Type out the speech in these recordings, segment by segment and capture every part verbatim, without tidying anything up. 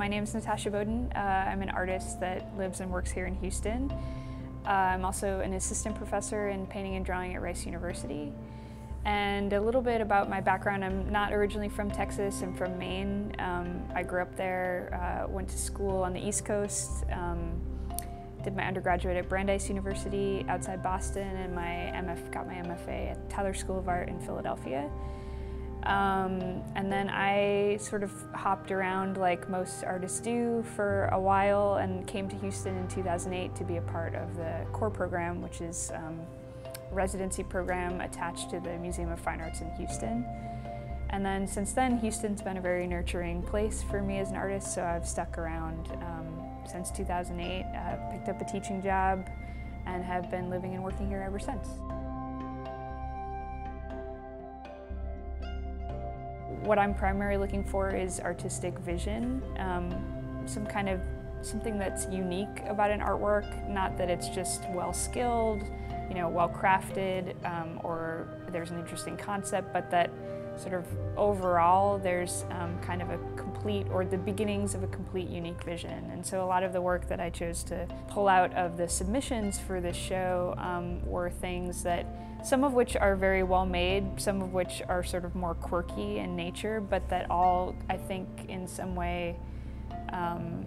My name is Natasha Bowdoin. Uh, I'm an artist that lives and works here in Houston. Uh, I'm also an assistant professor in painting and drawing at Rice University. And a little bit about my background, I'm not originally from Texas, I'm from Maine. Um, I grew up there, uh, went to school on the East Coast, um, did my undergraduate at Brandeis University outside Boston, and my M F, got my M F A at Tyler School of Art in Philadelphia. Um, and then I sort of hopped around like most artists do for a while and came to Houston in two thousand eight to be a part of the Core program, which is um, a residency program attached to the Museum of Fine Arts in Houston. And then since then, Houston's been a very nurturing place for me as an artist, so I've stuck around um, since two thousand eight, uh, picked up a teaching job, and have been living and working here ever since. What I'm primarily looking for is artistic vision, um, some kind of something that's unique about an artwork, not that it's just well-skilled, you know, well-crafted, um, or there's an interesting concept, but that sort of overall there's um, kind of a complete, or the beginnings of a complete unique vision. And so a lot of the work that I chose to pull out of the submissions for this show um, were things that, some of which are very well made, some of which are sort of more quirky in nature, but that all, I think, in some way um,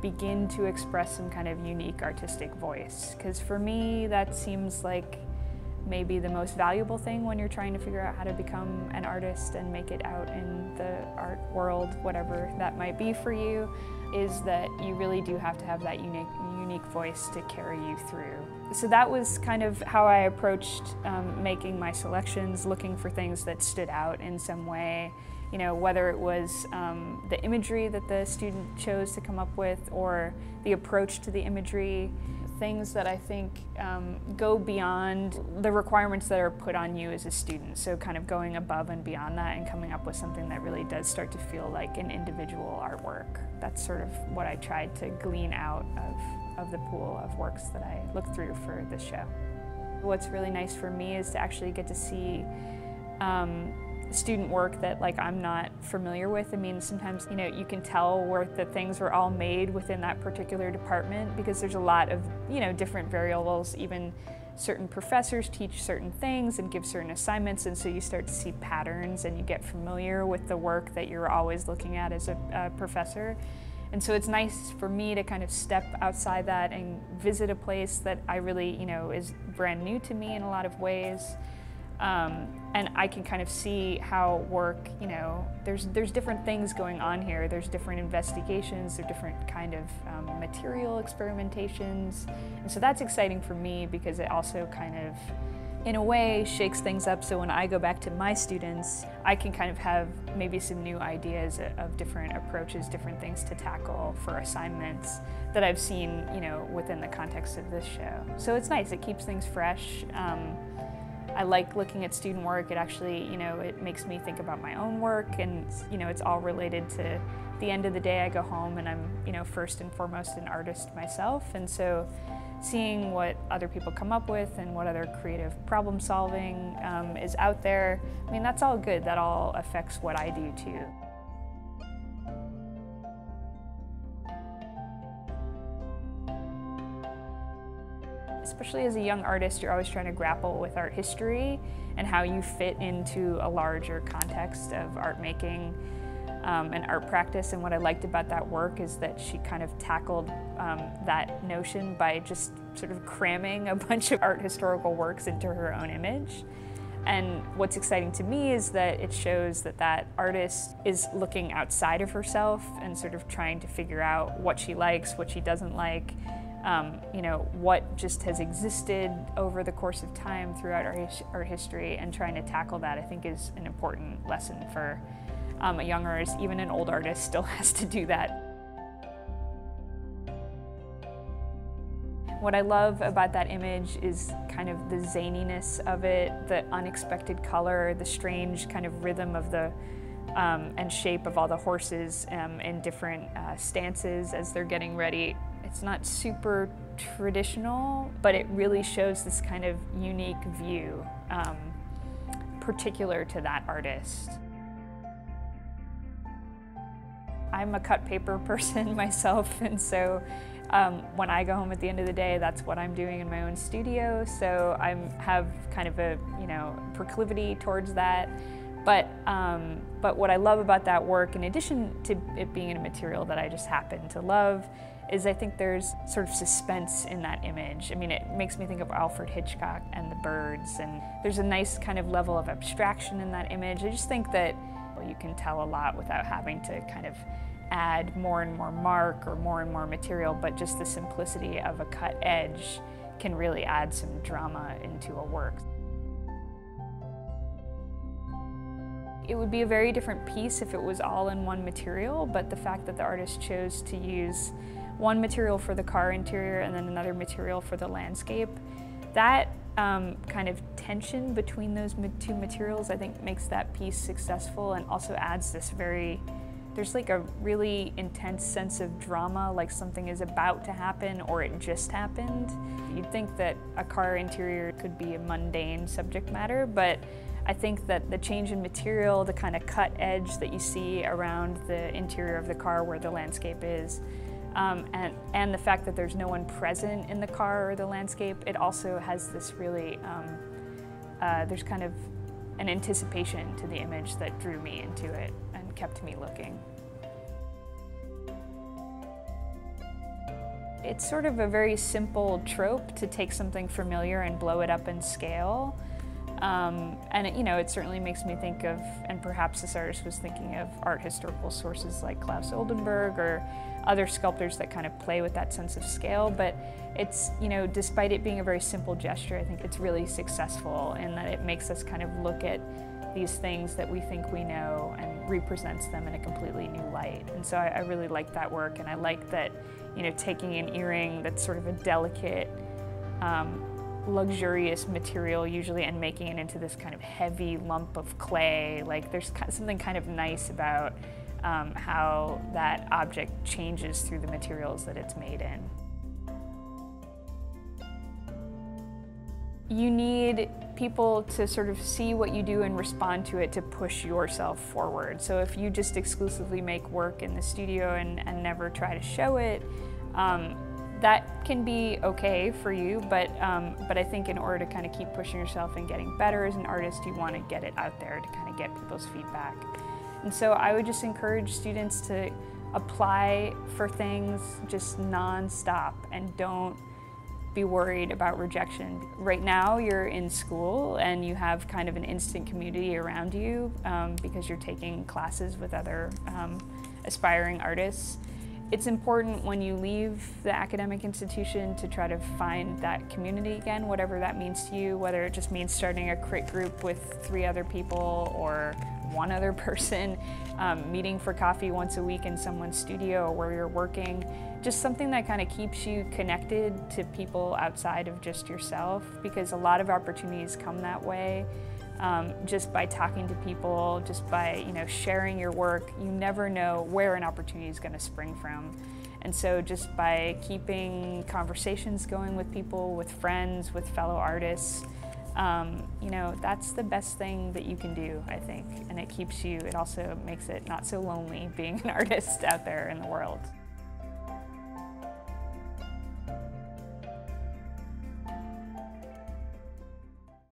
begin to express some kind of unique artistic voice. Because for me, that seems like maybe the most valuable thing when you're trying to figure out how to become an artist and make it out in the art world, whatever that might be for you, is that you really do have to have that unique unique voice to carry you through. So that was kind of how I approached um, making my selections, looking for things that stood out in some way, you know, whether it was um, the imagery that the student chose to come up with or the approach to the imagery, things that I think um, go beyond the requirements that are put on you as a student. So kind of going above and beyond that and coming up with something that really does start to feel like an individual artwork. That's sort of what I tried to glean out of, of the pool of works that I looked through for this show. What's really nice for me is to actually get to see um, student work that like I'm not familiar with. I mean, sometimes, you know, you can tell where the things were all made within that particular department because there's a lot of, you know, different variables. Even certain professors teach certain things and give certain assignments, and so you start to see patterns and you get familiar with the work that you're always looking at as a, a professor. And so it's nice for me to kind of step outside that and visit a place that I really, you know, is brand new to me in a lot of ways. Um, and I can kind of see how work, you know, there's, there's different things going on here. There's different investigations, there's different kind of um, material experimentations. And so that's exciting for me because it also kind of, in a way, shakes things up, so when I go back to my students, I can kind of have maybe some new ideas of different approaches, different things to tackle for assignments that I've seen, you know, within the context of this show. So it's nice, it keeps things fresh. Um, I like looking at student work. It actually, you know, it makes me think about my own work, and, you know, it's all related to the end of the day. I go home and I'm, you know, first and foremost an artist myself, and so seeing what other people come up with and what other creative problem solving um, is out there, I mean, that's all good. That all affects what I do too. Especially as a young artist, you're always trying to grapple with art history and how you fit into a larger context of art making um, and art practice. And what I liked about that work is that she kind of tackled um, that notion by just sort of cramming a bunch of art historical works into her own image. And what's exciting to me is that it shows that that artist is looking outside of herself and sort of trying to figure out what she likes, what she doesn't like, Um, you know, what just has existed over the course of time throughout our, his our history, and trying to tackle that, I think, is an important lesson for um, a young artist. Even an old artist still has to do that. What I love about that image is kind of the zaniness of it, the unexpected color, the strange kind of rhythm of the um, and shape of all the horses um, in different uh, stances as they're getting ready. It's not super traditional, but it really shows this kind of unique view, um, particular to that artist. I'm a cut paper person myself, and so um, when I go home at the end of the day, that's what I'm doing in my own studio, so I have kind of a, you know, proclivity towards that. But, um, but what I love about that work, in addition to it being a material that I just happen to love, is I think there's sort of suspense in that image. I mean, it makes me think of Alfred Hitchcock and the birds, and there's a nice kind of level of abstraction in that image. I just think that you can tell a lot without having to kind of add more and more mark or more and more material, but just the simplicity of a cut edge can really add some drama into a work. It would be a very different piece if it was all in one material, but the fact that the artist chose to use one material for the car interior and then another material for the landscape, that um, kind of tension between those two materials, I think, makes that piece successful, and also adds this very, there's like a really intense sense of drama, like something is about to happen or it just happened. You'd think that a car interior could be a mundane subject matter, but I think that the change in material, the kind of cut edge that you see around the interior of the car where the landscape is, um, and, and the fact that there's no one present in the car or the landscape, it also has this really, um, uh, there's kind of an anticipation to the image that drew me into it and kept me looking. It's sort of a very simple trope to take something familiar and blow it up in scale. Um, and it, you know, it certainly makes me think of, and perhaps this artist was thinking of, art historical sources like Claes Oldenburg or other sculptors that kind of play with that sense of scale. But it's, you know, despite it being a very simple gesture, I think it's really successful in that it makes us kind of look at these things that we think we know and represents them in a completely new light. And so I, I really like that work, and I like that, you know, taking an earring that's sort of a delicate, um, luxurious material usually and making it into this kind of heavy lump of clay. Like, there's something kind of nice about um, how that object changes through the materials that it's made in. You need people to sort of see what you do and respond to it to push yourself forward. So if you just exclusively make work in the studio and, and never try to show it, um, that can be okay for you, but, um, but I think in order to kind of keep pushing yourself and getting better as an artist, you want to get it out there to kind of get people's feedback. And so I would just encourage students to apply for things just nonstop, and don't be worried about rejection. Right now you're in school and you have kind of an instant community around you um, because you're taking classes with other um, aspiring artists. It's important when you leave the academic institution to try to find that community again, whatever that means to you, whether it just means starting a crit group with three other people or one other person, um, meeting for coffee once a week in someone's studio or where you're working, just something that kind of keeps you connected to people outside of just yourself, because a lot of opportunities come that way. Um, just by talking to people, just by, you know, sharing your work, you never know where an opportunity is going to spring from. And so just by keeping conversations going with people, with friends, with fellow artists, um, you know, that's the best thing that you can do, I think. And it keeps you, it also makes it not so lonely being an artist out there in the world.